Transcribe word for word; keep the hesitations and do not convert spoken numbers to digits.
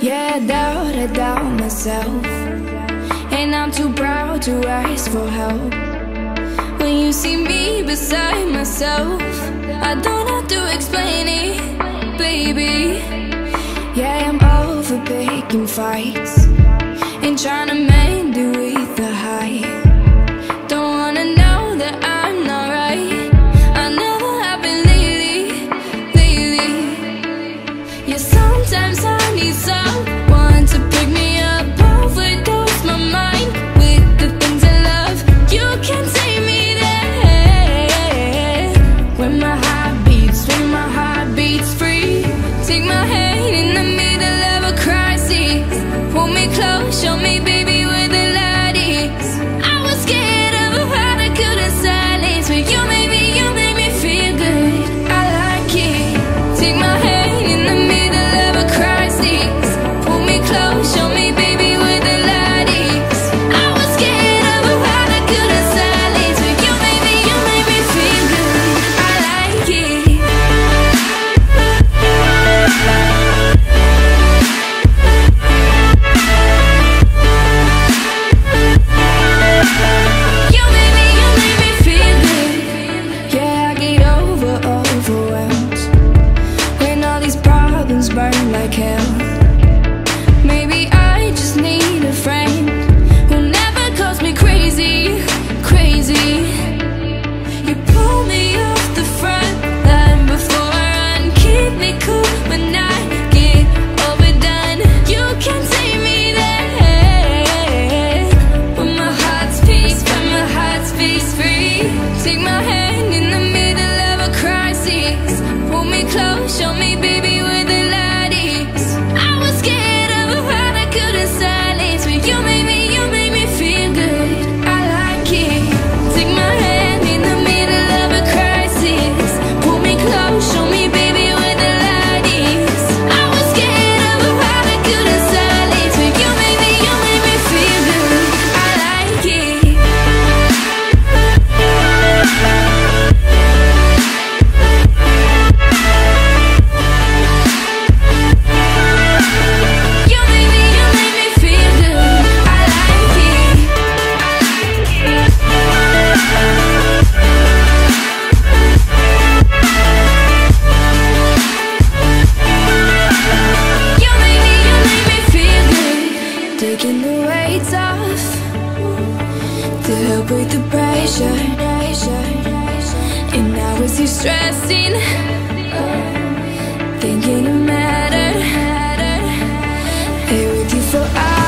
Yeah, I doubt, I doubt myself, and I'm too proud to ask for help. When you see me beside myself, I don't have to explain it, baby. Yeah, I'm over picking fights and trying to mend it with the high. Don't wanna know that I'm not right. I know what happened lately, lately. Yeah, sometimes I need someone to pick me up, overdose my mind with the things I love. You can take me there. When my heart beats, when my heart beats free, take my hand in the middle of a crisis. Hold me close, show me baby where the light is. I was scared of a heart I couldn't silence, but you made me, you made me feel good. I like it. Take my hand in the middle of a crisis. Hold me close, show me baby where the light is. I was scared of a heart I couldn't silence, but you made me, you made me feel good. I like it. You made me, you made me feel good. Yeah, I get over overwhelmed when all these problems burn like hell. Maybe I just need a friend who never calls me crazy, crazy. You pull me off the front line before I run, keep me cool when I get overdone. You can take me there. When my heart's peace, when my heart's peace free, take my hand in the middle of a crisis. Pull me close, show me baby where the light is. I was scared of a heart I couldn't silence, but you made me, you made me feel good. I like it. Take my hand in the middle of a crisis. Pull me close, show me baby where the light is. I was scared of a heart I couldn't silence, but you made me, you made me feel good. I like it. You made me, you made me feel good. I like it. You made me, you made me feel good. Taking the weights off to help with the pressure. And now it's you stressing, thinking it mattered. Here with you for hours.